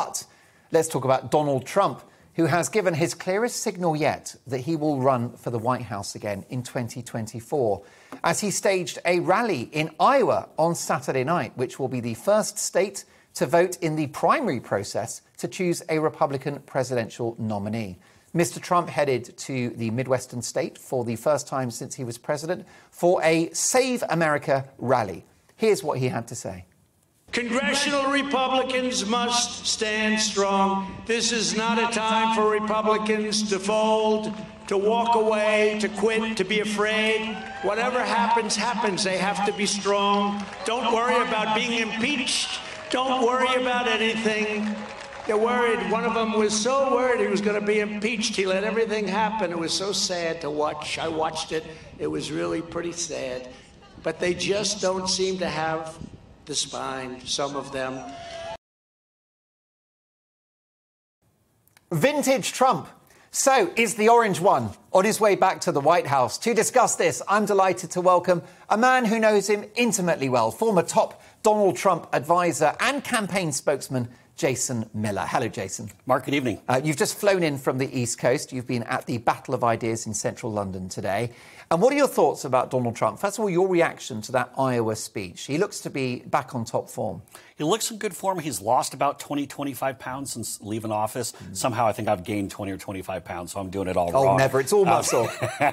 But let's talk about Donald Trump, who has given his clearest signal yet that he will run for the White House again in 2024, as he staged a rally in Iowa on Saturday night, which will be the first state to vote in the primary process to choose a Republican presidential nominee. Mr. Trump headed to the Midwestern state for the first time since he was president for a Save America rally. Here's what he had to say. Congressional Republicans must stand strong. This is not a time for Republicans to fold, to walk away, to quit, to be afraid. Whatever happens, happens. They have to be strong. Don't worry about being impeached. Don't worry about anything. They're worried. One of them was so worried he was going to be impeached. He let everything happen. It was so sad to watch. I watched it. It was really pretty sad. But they just don't seem to have the spine, some of them. Vintage Trump. So is the orange one on his way back to the White House? To discuss this, I'm delighted to welcome a man who knows him intimately well, former top Donald Trump advisor and campaign spokesman, Jason Miller. Hello, Jason. Mark, good evening. You've just flown in from the East Coast. You've been at the Battle of Ideas in central London today. And what are your thoughts about Donald Trump? First of all, your reaction to that Iowa speech. He looks to be back on top form. He looks in good form. He's lost about 20, 25 pounds since leaving office. Somehow I think I've gained 20 or 25 pounds, so I'm doing it all wrong. Oh, never. It's all muscle.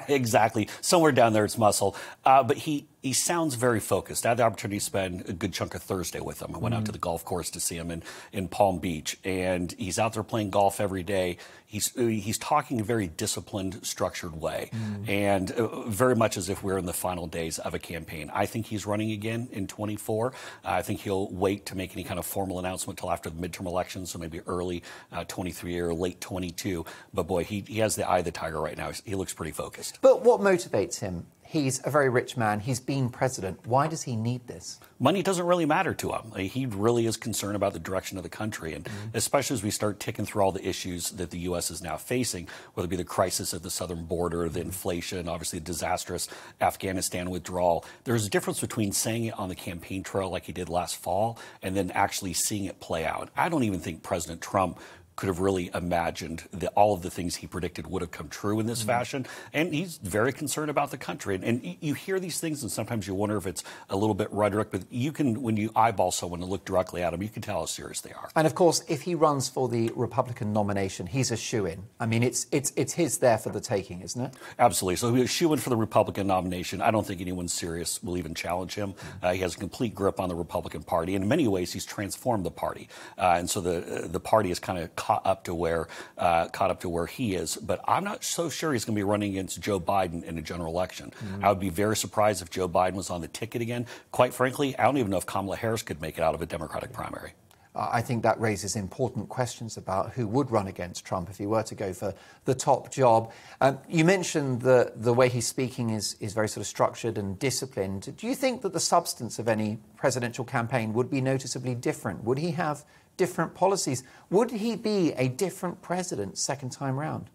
Exactly. Somewhere down there, it's muscle. But he sounds very focused. I had the opportunity to spend a good chunk of Thursday with him. I went out to the golf course to see him in Palm Beach, and he's out there playing golf every day. He's talking in a very disciplined, structured way, and very much as if we're in the final days of a campaign. I think he's running again in 24. I think he'll wait to make any kind of formal announcement till after the midterm elections, so maybe early 23 or late 22. But boy, he has the eye of the tiger right now. He looks pretty focused. But what motivates him? He's a very rich man. He's been president. Why does he need this? Money doesn't really matter to him. He really is concerned about the direction of the country, and especially as we start ticking through all the issues that the U.S. is now facing, whether it be the crisis at the southern border, the inflation, obviously the disastrous Afghanistan withdrawal. There's a difference between saying it on the campaign trail like he did last fall and then actually seeing it play out. I don't even think President Trump could have really imagined that all of the things he predicted would have come true in this fashion. And he's very concerned about the country. And you hear these things, and sometimes you wonder if it's a little bit rhetoric, but you can, when you eyeball someone and look directly at them, you can tell how serious they are. And of course, if he runs for the Republican nomination, he's a shoo-in. I mean, it's his there for the taking, isn't it? Absolutely. So he's a shoo-in for the Republican nomination. I don't think anyone serious will even challenge him. He has a complete grip on the Republican Party. In many ways, he's transformed the party. And so the party is kind of caught up to where he is, but I'm not so sure he's going to be running against Joe Biden in a general election. I would be very surprised if Joe Biden was on the ticket again. Quite frankly, I don't even know if Kamala Harris could make it out of a Democratic primary. I think that raises important questions about who would run against Trump if he were to go for the top job. You mentioned the way he's speaking is very sort of structured and disciplined. Do you think that the substance of any presidential campaign would be noticeably different? Would he have different policies? Would he be a different president second time round?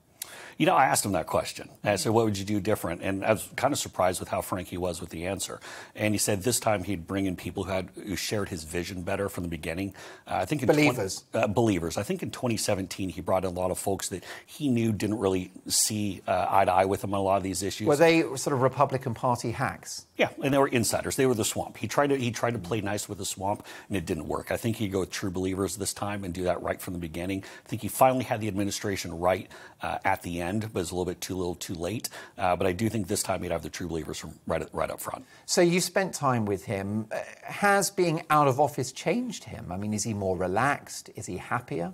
You know, I asked him that question. I said, what would you do different? And I was kind of surprised with how frank he was with the answer. And he said this time he'd bring in people who shared his vision better from the beginning. I think believers. I think in 2017 he brought in a lot of folks that he knew didn't really see eye to eye with him on a lot of these issues. Were they sort of Republican Party hacks? Yeah, and they were insiders. They were the swamp. He tried to play nice with the swamp, and it didn't work. I think he'd go with true believers this time and do that right from the beginning. I think he finally had the administration right at the end, but it's a little bit too little too late. But I do think this time he'd have the true believers from right up front. So you spent time with him. Has being out of office changed him? I mean, is he more relaxed? Is he happier?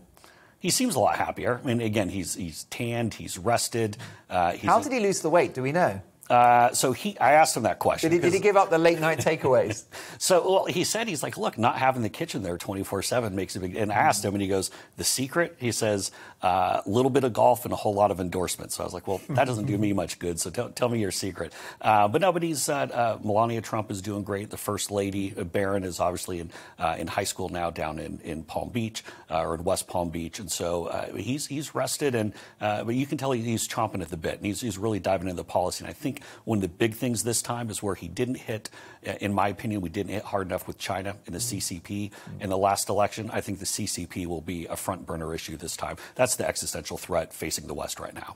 He seems a lot happier. I mean, again, he's tanned, he's rested. How did he lose the weight? Do we know? I asked him that question. Did he give up the late night takeaways? He said, he's like, look, not having the kitchen there 24/7 makes a big, and I asked him, and he goes, the secret, he says, a little bit of golf and a whole lot of endorsements. So I was like, well, that doesn't do me much good. So tell me your secret. But Melania Trump is doing great. The first lady, Barron, is obviously in high school now down in Palm Beach or in West Palm Beach. And so he's rested, but you can tell he's chomping at the bit, and he's really diving into the policy. And I think think one of the big things this time is where he didn't hit, in my opinion, we didn't hit hard enough with China and the CCP in the last election. I think the CCP will be a front burner issue this time. That's the existential threat facing the West right now.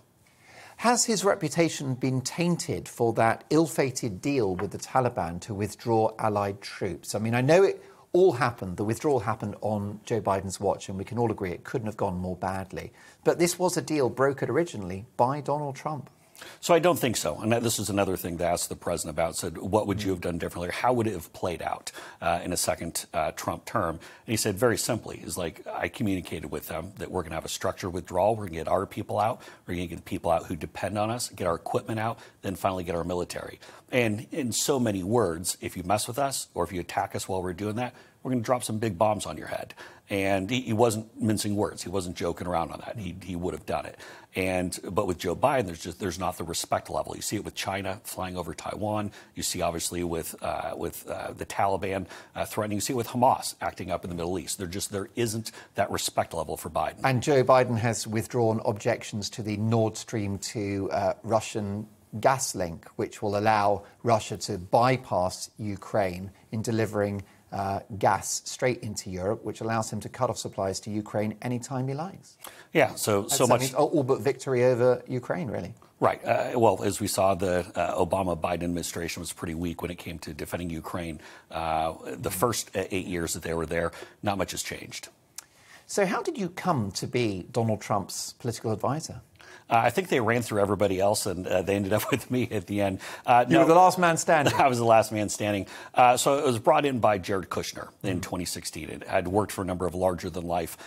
Has his reputation been tainted for that ill-fated deal with the Taliban to withdraw allied troops? I mean, I know it all happened. The withdrawal happened on Joe Biden's watch, and we can all agree it couldn't have gone more badly. But this was a deal brokered originally by Donald Trump. So I don't think so. And this is another thing to ask the president about. Said, what would you have done differently? Or how would it have played out in a second Trump term? And he said very simply, is like, I communicated with them that we're going to have a structured withdrawal. We're going to get our people out. We're going to get the people out who depend on us, get our equipment out, then finally get our military. And in so many words, if you mess with us or if you attack us while we're doing that, we're going to drop some big bombs on your head. And he wasn't mincing words. He wasn't joking around on that. He would have done it. And but with Joe Biden, there's not the respect level. You see it with China flying over Taiwan. You see obviously with the Taliban threatening. You see it with Hamas acting up in the Middle East. There isn't that respect level for Biden. And Joe Biden has withdrawn objections to the Nord Stream 2 Russian gas link, which will allow Russia to bypass Ukraine in delivering gas straight into Europe, which allows him to cut off supplies to Ukraine anytime he likes. Yeah, so much... all but victory over Ukraine, really. Right. Well, as we saw, the Obama-Biden administration was pretty weak when it came to defending Ukraine. The first 8 years that they were there, not much has changed. So how did you come to be Donald Trump's political advisor? I think they ran through everybody else, and they ended up with me at the end. You were the last man standing. I was the last man standing. So it was brought in by Jared Kushner in 2016. It had worked for a number of larger-than-life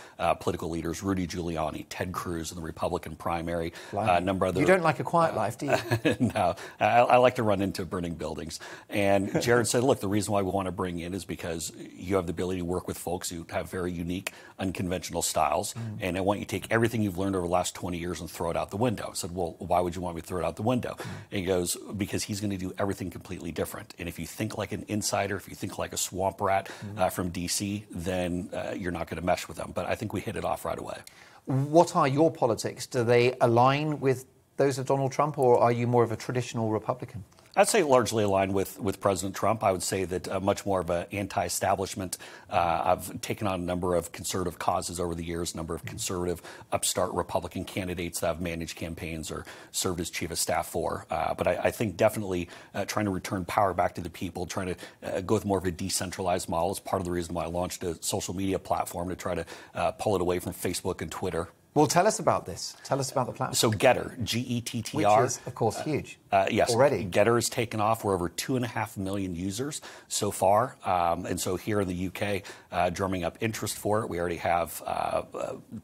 political leaders, Rudy Giuliani, Ted Cruz in the Republican primary, a number of other... You don't like a quiet life, do you? No. I like to run into burning buildings. And Jared said, look, the reason why we want to bring in is because you have the ability to work with folks who have very unique, unconventional styles, and I want you to take everything you've learned over the last 20 years and throw it out the window. I said, well, why would you want me to throw it out the window? And he goes, because he's going to do everything completely different. And if you think like an insider, if you think like a swamp rat from D.C., then you're not going to mesh with them. But I think we hit it off right away. What are your politics? Do they align with those of Donald Trump, or are you more of a traditional Republican? I'd say largely aligned with President Trump. I would say that much more of an anti-establishment. I've taken on a number of conservative causes over the years, a number of conservative upstart Republican candidates that I've managed campaigns or served as chief of staff for. But I think definitely trying to return power back to the people, trying to go with more of a decentralized model is part of the reason why I launched a social media platform to try to pull it away from Facebook and Twitter. Well, tell us about this. Tell us about the platform. So GETTR, G-E-T-T-R. Which is, of course, huge. Yes. Already. GETTR has taken off. We're over 2.5 million users so far. And so here in the UK, drumming up interest for it. We already have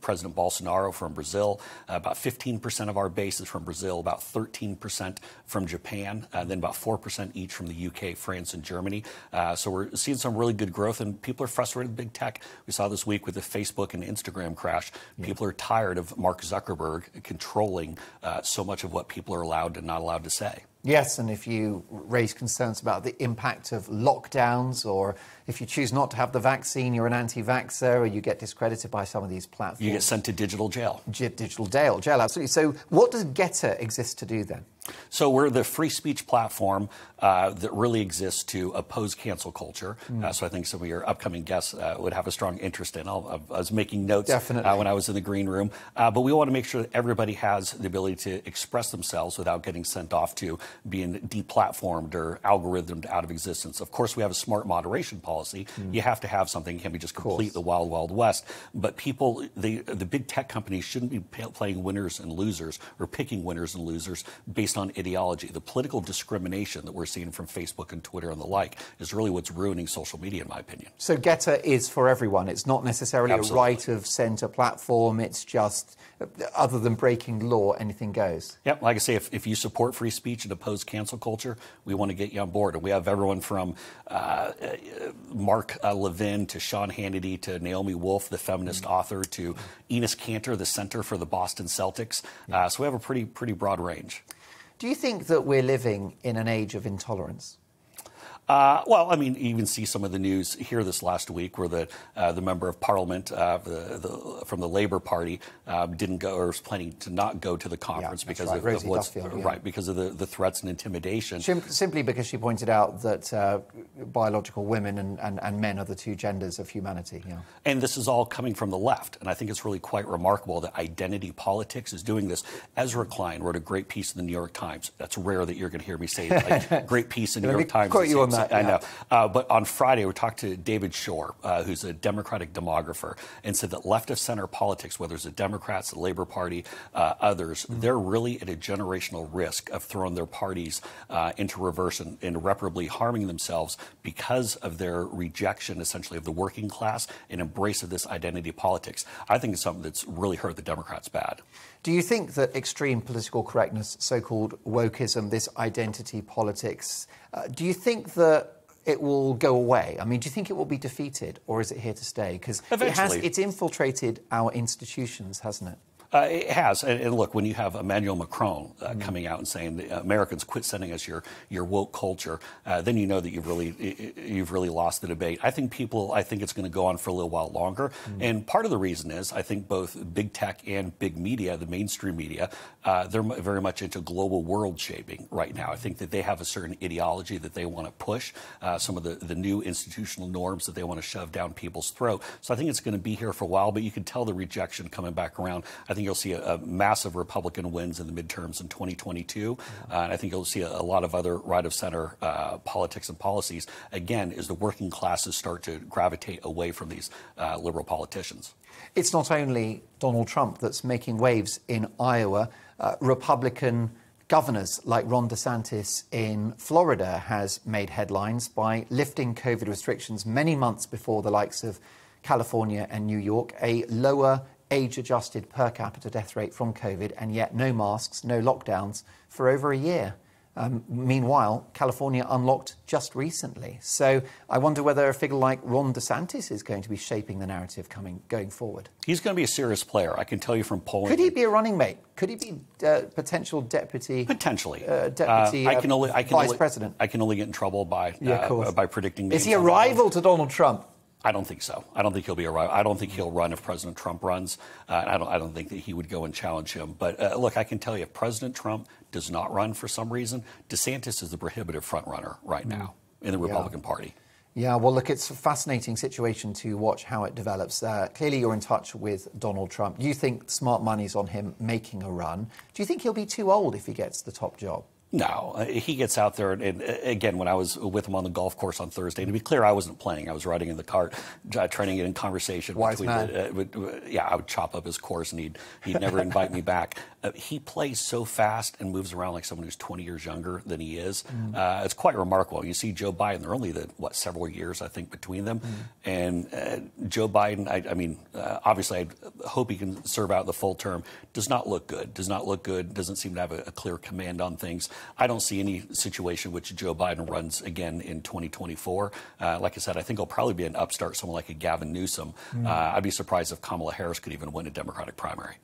President Bolsonaro from Brazil. About 15% of our base is from Brazil, about 13% from Japan, and then about 4% each from the UK, France, and Germany. So we're seeing some really good growth, and people are frustrated with big tech. We saw this week with the Facebook and Instagram crash. People are tired of Mark Zuckerberg controlling so much of what people are allowed and not allowed to say. Yes, and if you raise concerns about the impact of lockdowns, or if you choose not to have the vaccine, you're an anti-vaxxer, or you get discredited by some of these platforms. You get sent to digital jail. Digital jail, absolutely. So what does GETTR exist to do then? So we're the free speech platform that really exists to oppose cancel culture. So I think some of your upcoming guests would have a strong interest in. I was making notes when I was in the green room. But we want to make sure that everybody has the ability to express themselves without getting sent off to being deplatformed or algorithmed out of existence. Of course, we have a smart moderation policy. You have to have something. It can't be just complete the wild, wild west. But people, the big tech companies shouldn't be playing winners and losers or picking winners and losers based on ideology. The political discrimination that we're seeing from Facebook and Twitter and the like is really what's ruining social media, in my opinion. So GETTR is for everyone. It's not necessarily a right of center platform. It's just, other than breaking law, anything goes. Yep. Like I say, if you support free speech and oppose cancel culture, we want to get you on board. And we have everyone from Mark Levin to Sean Hannity to Naomi Wolf, the feminist author, to Enis Kanter, the center for the Boston Celtics. So we have a pretty broad range. Do you think that we're living in an age of intolerance? Well, I mean, you even see some of the news here this last week where the member of parliament from the Labour Party didn't go, or was planning to not go to the conference because of what's right, because of the threats and intimidation. Simply because she pointed out that biological women and men are the two genders of humanity. Yeah. And this is all coming from the left, and I think it's really quite remarkable that identity politics is doing this. Ezra Klein wrote a great piece in the New York Times. That's rare that you're going to hear me say it, like, great piece in New York Times. Quote you on that. I know. But on Friday, we talked to David Shore, who's a Democratic demographer, and said that left of center politics, whether it's the Democrats, the Labour Party, others, they're really at a generational risk of throwing their parties into reverse and irreparably harming themselves because of their rejection, essentially, of the working class and embrace of this identity politics. I think it's something that's really hurt the Democrats bad. Do you think that extreme political correctness, so-called wokeism, this identity politics, do you think that it will go away? I mean, do you think it will be defeated, or is it here to stay? Because it's infiltrated our institutions, hasn't it? It has. And look, when you have Emmanuel Macron coming out and saying that Americans quit sending us your woke culture, then you know that you've really lost the debate. I think it's going to go on for a little while longer. And part of the reason is I think both big tech and big media, the mainstream media, they're very much into global world shaping right now. I think that they have a certain ideology that they want to push, some of the new institutional norms that they want to shove down people's throat. So I think it's going to be here for a while, but you can tell the rejection coming back around. I think you'll see a massive Republican wins in the midterms in 2022, and I think you'll see a lot of other right-of-center politics and policies, again, as the working classes start to gravitate away from these liberal politicians. It's not only Donald Trump that's making waves in Iowa. Republican governors like Ron DeSantis in Florida has made headlines by lifting COVID restrictions many months before the likes of California and New York, a lower age-adjusted per capita death rate from COVID, and yet no masks, no lockdowns for over a year. Meanwhile, California unlocked just recently. So I wonder whether a figure like Ron DeSantis is going to be shaping the narrative going forward. He's going to be a serious player, I can tell you from polling. Could he be a running mate? Could he be potential deputy? Potentially, vice president? I can only get in trouble by predicting. Is he a rival to Donald Trump? I don't think so. I don't think he'll be a rival. I don't think he'll run if President Trump runs. I don't think that he would go and challenge him. But look, I can tell you, if President Trump does not run for some reason, DeSantis is the prohibitive front runner right now in the Republican Party. Yeah, well, look, it's a fascinating situation to watch how it develops. Clearly, you're in touch with Donald Trump. You think smart money's on him making a run. Do you think he'll be too old if he gets the top job? No, he gets out there, and again, when I was with him on the golf course on Thursday, and to be clear, I wasn't playing. I was riding in the cart, trying to get in conversation. Wise man. I would chop up his course, and he'd never invite me back. He plays so fast and moves around like someone who's 20 years younger than he is. It's quite remarkable. You see Joe Biden, they're only several years, I think, between them. And Joe Biden, I mean, obviously, I hope he can serve out the full term, does not look good, doesn't seem to have a clear command on things. I don't see any situation which Joe Biden runs again in 2024. Like I said, I think he'll probably be an upstart, someone like a Gavin Newsom. I'd be surprised if Kamala Harris could even win a Democratic primary.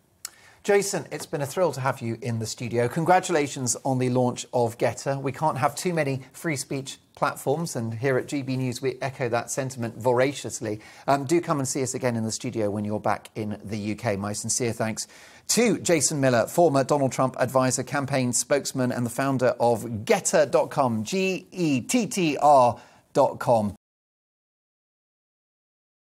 Jason, it's been a thrill to have you in the studio. Congratulations on the launch of GETTR. We can't have too many free speech platforms, and here at GB News we echo that sentiment voraciously. Do come and see us again in the studio when you're back in the UK. My sincere thanks to Jason Miller, former Donald Trump advisor, campaign spokesman, and the founder of GETTR.com, G-E-T-T-R.com.